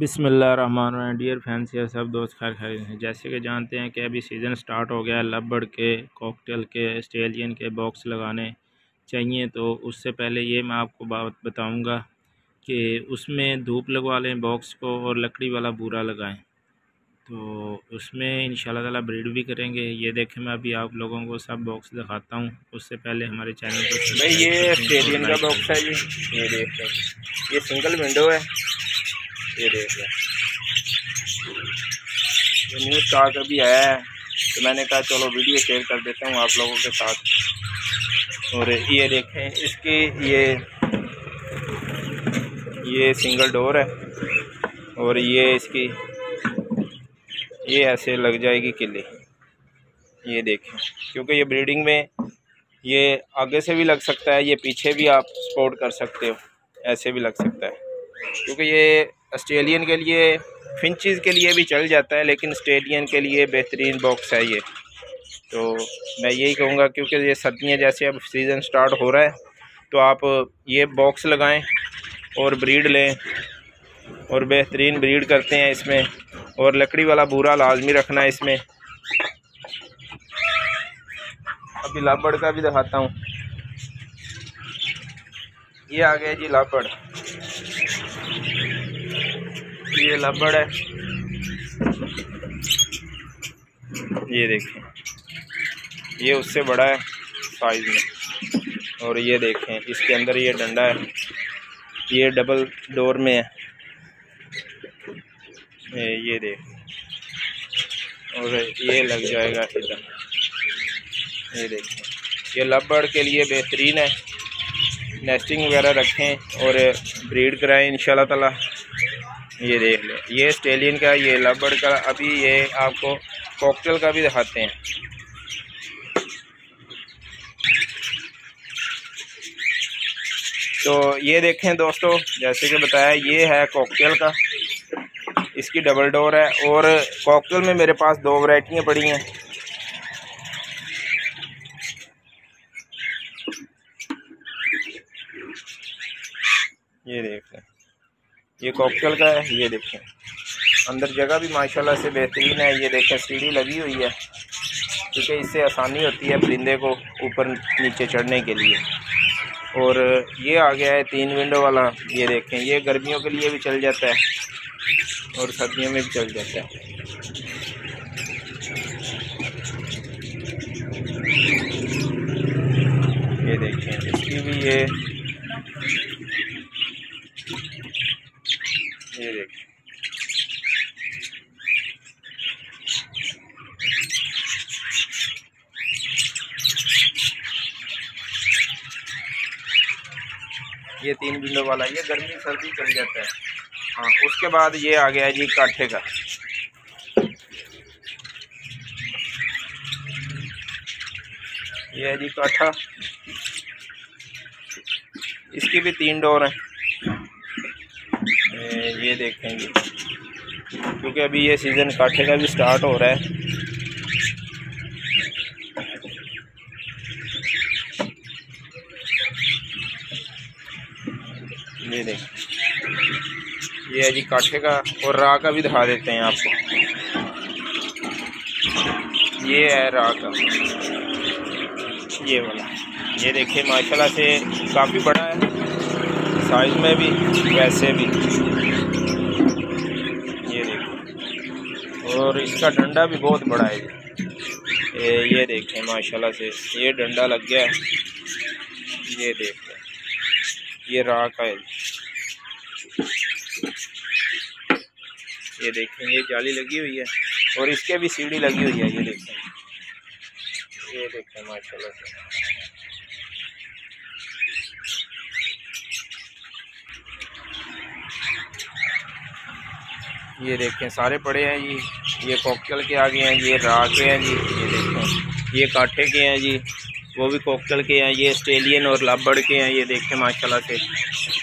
बिस्मिल्लाहिर्रहमानिर्रहीम। Dear fans, यार सब दोस्त खैर खैरियत हैं। जैसे कि जानते हैं कि अभी सीज़न स्टार्ट हो गया है, लबड़ के, कॉकटेल के, ऑस्ट्रेलियन के बॉक्स लगाने चाहिए। तो उससे पहले ये मैं आपको बात बताऊंगा कि उसमें धूप लगवा लें बॉक्स को और लकड़ी वाला बूरा लगाएं, तो उसमें इंशाल्लाह ताला ब्रीड भी करेंगे। ये देखें, मैं अभी आप लोगों को सब बॉक्स दिखाता हूँ। उससे पहले हमारे चैनल पर भाई ये ऑस्ट्रेलियन का बॉक्स है, ये देख लें, ये सिंगल विंडो है, ये देख लें। न्यूज़ स्टाक अभी आया है तो मैंने कहा चलो वीडियो शेयर कर देता हूँ आप लोगों के साथ। और ये देखें, इसकी ये सिंगल डोर है और ये इसकी ये ऐसे लग जाएगी किले, ये देखें। क्योंकि ये ब्रीडिंग में ये आगे से भी लग सकता है, ये पीछे भी आप सपोर्ट कर सकते हो, ऐसे भी लग सकता है। क्योंकि ये ऑस्ट्रेलियन के लिए, फिंचेस के लिए भी चल जाता है, लेकिन ऑस्ट्रेलियन के लिए बेहतरीन बॉक्स है ये। तो मैं यही कहूँगा क्योंकि ये सर्दियाँ जैसे अब सीज़न स्टार्ट हो रहा है, तो आप ये बॉक्स लगाएं और ब्रीड लें और बेहतरीन ब्रीड करते हैं इसमें। और लकड़ी वाला बूरा लाजमी रखना है इसमें। अभी लाबड़ का भी दिखाता हूँ। ये आ गया जी लाबड़, ये लबड़ है, ये देखें, ये उससे बड़ा है साइज में। और ये देखें, इसके अंदर ये डंडा है, ये डबल डोर में है, ये देखें। और ये लग जाएगा इधर, ये देखें। ये लबड़ के लिए बेहतरीन है, नेस्टिंग वगैरह रखें और ब्रीड कराएं इंशाल्लाह ताला। ये देख लें, ये ऑस्ट्रेलियन का, ये लबड़ का। अभी ये आपको कॉकटेल का भी दिखाते हैं। तो ये देखें दोस्तों, जैसे कि बताया, ये है कॉकटेल का, इसकी डबल डोर है। और कॉकटेल में मेरे पास दो वैरायटियाँ पड़ी हैं, ये देख लें। ये कॉकटेल का है, ये देखें। अंदर जगह भी माशाल्लाह से बेहतरीन है, ये देखें, सीढ़ी लगी हुई है, क्योंकि इससे आसानी होती है परिंदे को ऊपर नीचे चढ़ने के लिए। और ये आ गया है तीन विंडो वाला, ये देखें। ये गर्मियों के लिए भी चल जाता है और सर्दियों में भी चल जाता है, ये देखें। इसकी भी ये देखिए, ये तीन विंडो वाला, ये गर्मी सर्दी चल जाता है। हाँ, उसके बाद ये आ गया जी काठे का, ये है जी काठा। इसकी भी तीन डोर है, ये देखेंगे। क्योंकि अभी ये सीज़न काठे का भी स्टार्ट हो रहा है। ये देखें, ये है जी काठे का। और रा का भी दिखा देते हैं आपको, ये है रा का, ये वाला। ये देखिए, माशाल्लाह से काफ़ी बड़ा है साइज में भी, वैसे भी, ये देखें। और इसका डंडा भी बहुत बड़ा है, ये देखें माशाल्लाह से। ये डंडा लग गया है, ये देखें। ये राख है, ये देखें। ये जाली लगी हुई है और इसके भी सीढ़ी लगी हुई है, ये देखें। ये देखें माशाल्लाह से। ये देखें, सारे पड़े हैं जी। ये कॉकटेल के आ गए हैं, ये रा के हैं जी, ये देखें। ये काठे के हैं जी, वो भी कॉकटेल के हैं। ये ऑस्ट्रेलियन और लाबड़ के हैं, ये देखें माशाल्लाह से।